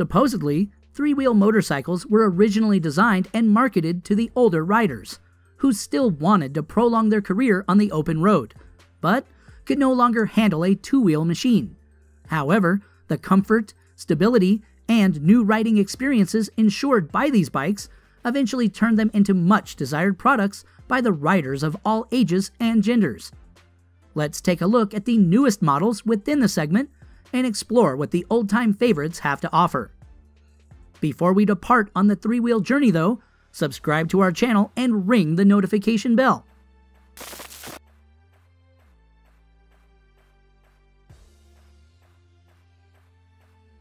Supposedly, three-wheel motorcycles were originally designed and marketed to the older riders, who still wanted to prolong their career on the open road, but could no longer handle a two-wheel machine. However, the comfort, stability, and new riding experiences ensured by these bikes eventually turned them into much-desired products by the riders of all ages and genders. Let's take a look at the newest models within the segment and explore what the old-time favorites have to offer. Before we depart on the three-wheel journey though, subscribe to our channel and ring the notification bell.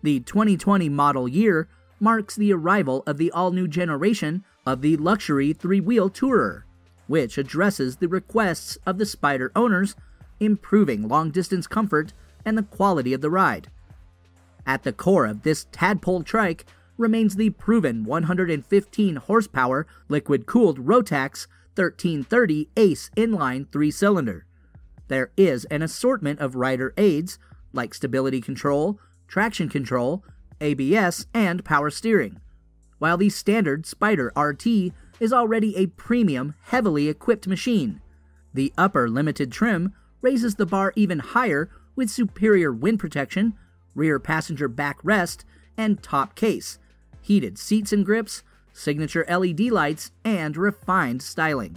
The 2020 model year marks the arrival of the all-new generation of the luxury three-wheel tourer, which addresses the requests of the Spyder owners, improving long-distance comfort and the quality of the ride. At the core of this tadpole trike remains the proven 115-horsepower liquid-cooled Rotax 1330 ACE inline three-cylinder. There is an assortment of rider aids like stability control, traction control, ABS, and power steering, while the standard Spyder RT is already a premium, heavily equipped machine. The upper limited trim raises the bar even higher with superior wind protection, rear passenger backrest, and top case, heated seats and grips, signature LED lights, and refined styling.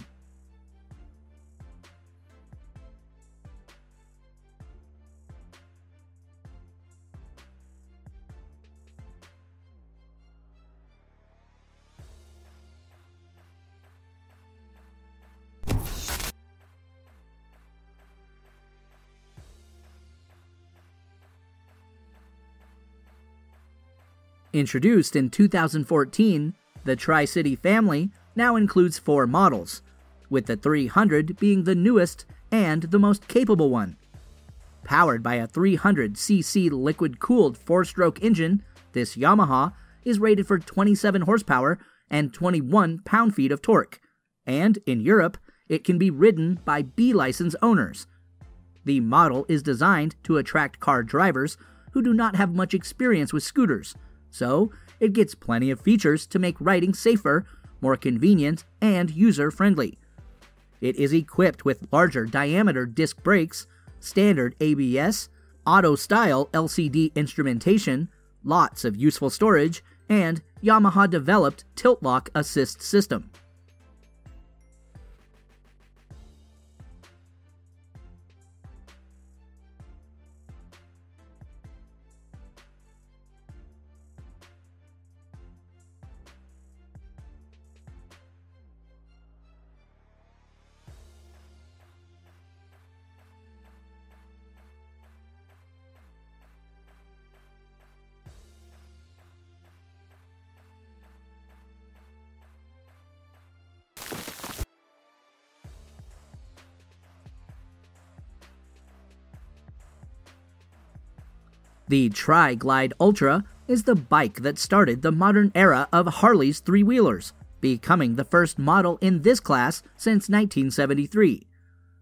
Introduced in 2014, the Tri-City family now includes four models, with the 300 being the newest and the most capable one. Powered by a 300cc liquid-cooled four-stroke engine, this Yamaha is rated for 27 horsepower and 21 pound-feet of torque, and in Europe, it can be ridden by B-license owners. The model is designed to attract car drivers who do not have much experience with scooters, so it gets plenty of features to make riding safer, more convenient, and user-friendly. It is equipped with larger diameter disc brakes, standard ABS, auto-style LCD instrumentation, lots of useful storage, and Yamaha-developed tilt-lock assist system. The Tri-Glide Ultra is the bike that started the modern era of Harley's three-wheelers, becoming the first model in this class since 1973.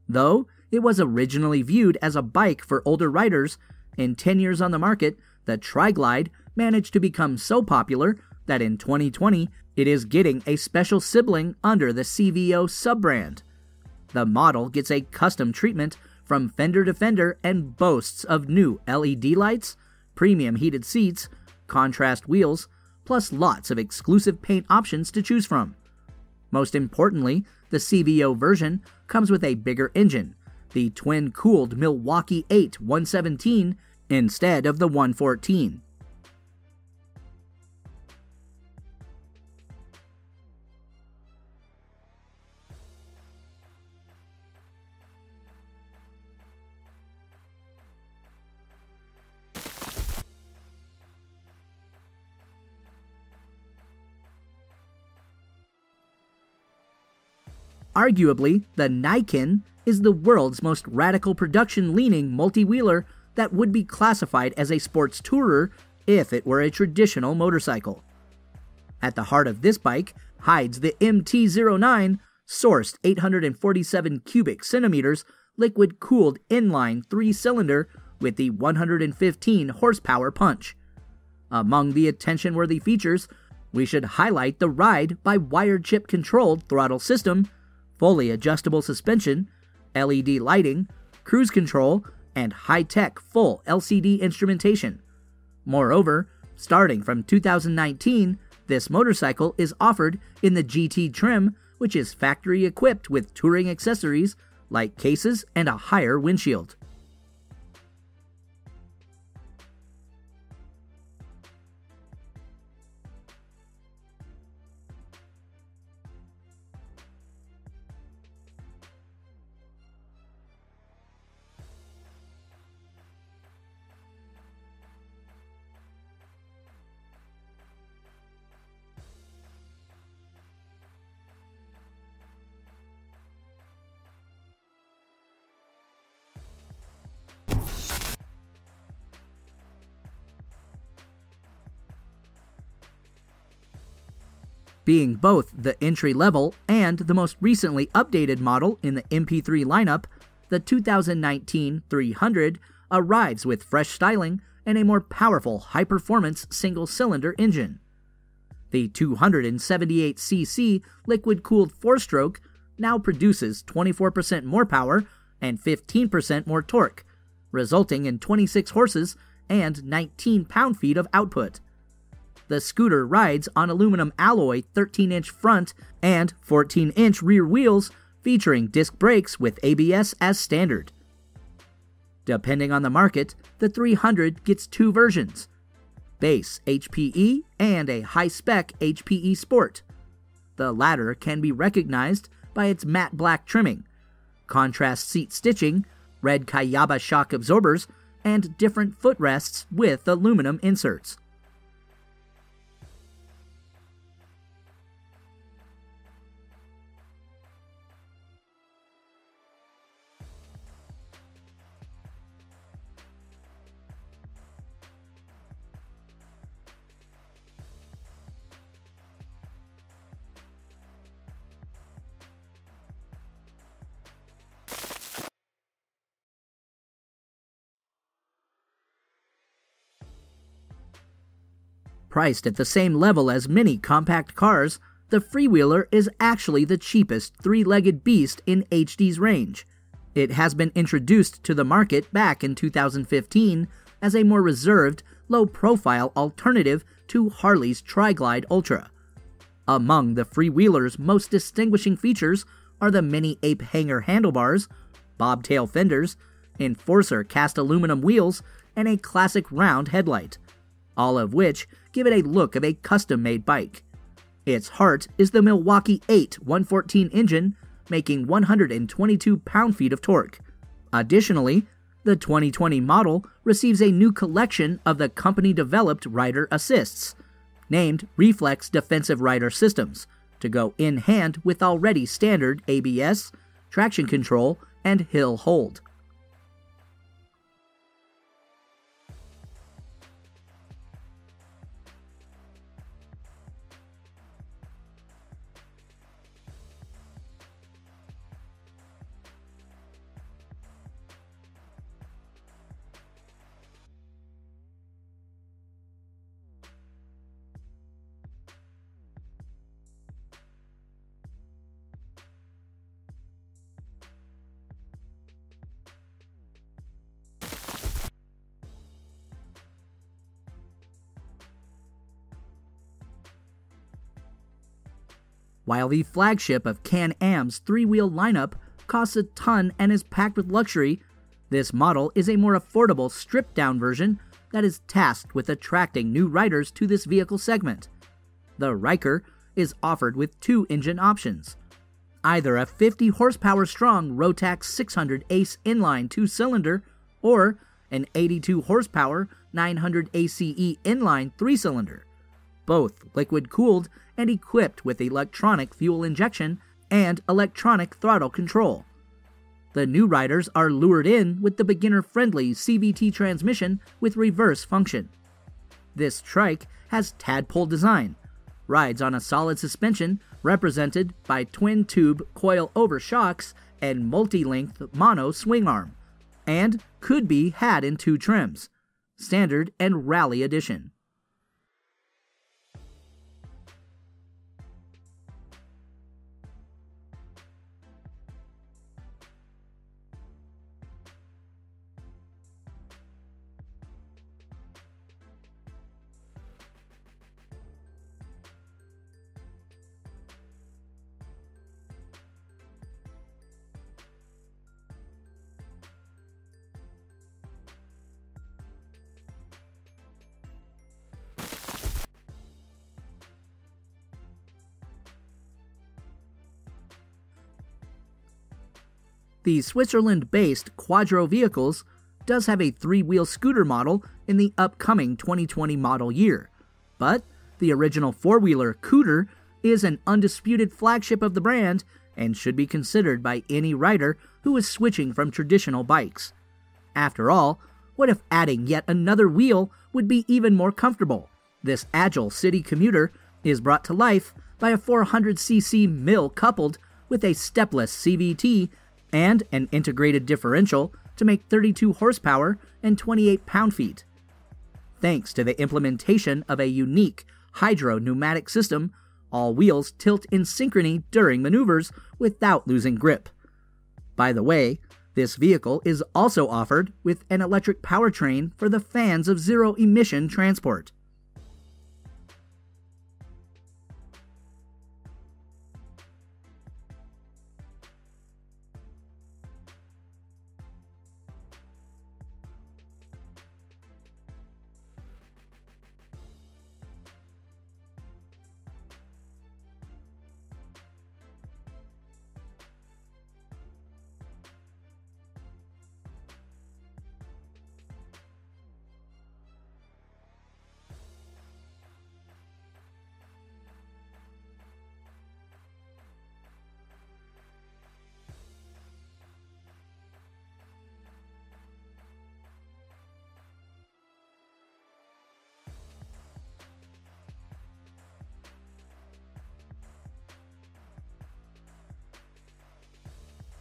Though it was originally viewed as a bike for older riders, in 10 years on the market, the Tri-Glide managed to become so popular that in 2020 it is getting a special sibling under the CVO sub-brand. The model gets a custom treatment from Fender Defender and boasts of new LED lights, premium heated seats, contrast wheels, plus lots of exclusive paint options to choose from. Most importantly, the CVO version comes with a bigger engine, the twin-cooled Milwaukee 8-117 instead of the 114. Arguably, the Niken is the world's most radical production-leaning multi-wheeler that would be classified as a sports tourer if it were a traditional motorcycle. At the heart of this bike hides the MT-09, sourced 847 cubic centimeters liquid-cooled inline three-cylinder with the 115-horsepower punch. Among the attention-worthy features, we should highlight the ride by wired chip controlled throttle system, fully adjustable suspension, LED lighting, cruise control, and high-tech full LCD instrumentation. Moreover, starting from 2019, this motorcycle is offered in the GT trim, which is factory equipped with touring accessories like cases and a higher windshield. Being both the entry-level and the most recently updated model in the MP3 lineup, the 2019 300 arrives with fresh styling and a more powerful high-performance single-cylinder engine. The 278cc liquid-cooled 4-stroke now produces 24% more power and 15% more torque, resulting in 26 horses and 19 pound-feet of output. The scooter rides on aluminum alloy 13-inch front and 14-inch rear wheels, featuring disc brakes with ABS as standard. Depending on the market, the 300 gets two versions: base HPE and a high-spec HPE Sport. The latter can be recognized by its matte black trimming, contrast seat stitching, red Kayaba shock absorbers, and different footrests with aluminum inserts. Priced at the same level as many compact cars, the Freewheeler is actually the cheapest three-legged beast in HD's range. It has been introduced to the market back in 2015 as a more reserved, low-profile alternative to Harley's Tri-Glide Ultra. Among the Freewheeler's most distinguishing features are the mini ape hanger handlebars, bobtail fenders, Enforcer cast aluminum wheels, and a classic round headlight, all of which give it a look of a custom-made bike. Its heart is the Milwaukee 8-117 engine, making 122 pound-feet of torque. Additionally, the 2020 model receives a new collection of the company-developed rider assists, named Reflex Defensive Rider Systems, to go in hand with already standard ABS, traction control, and hill hold. While the flagship of Can-Am's three-wheel lineup costs a ton and is packed with luxury, this model is a more affordable stripped-down version that is tasked with attracting new riders to this vehicle segment. The Ryker is offered with two engine options: either a 50-horsepower strong Rotax 600 ACE inline 2-cylinder or an 82-horsepower 900 ACE inline 3-cylinder, both liquid-cooled and equipped with electronic fuel injection and electronic throttle control. The new riders are lured in with the beginner-friendly CVT transmission with reverse function. This trike has tadpole design, rides on a solid suspension represented by twin-tube coil-over shocks and multi-length mono swing arm, and could be had in two trims: standard and rally edition. The Switzerland-based Quadro Vehicles does have a three-wheel scooter model in the upcoming 2020 model year, but the original four-wheeler Qooder is an undisputed flagship of the brand and should be considered by any rider who is switching from traditional bikes. After all, what if adding yet another wheel would be even more comfortable? This agile city commuter is brought to life by a 400cc mill coupled with a stepless CVT and an integrated differential to make 32 horsepower and 28 pound-feet. Thanks to the implementation of a unique hydro-pneumatic system, all wheels tilt in synchrony during maneuvers without losing grip. By the way, this vehicle is also offered with an electric powertrain for the fans of zero-emission transport.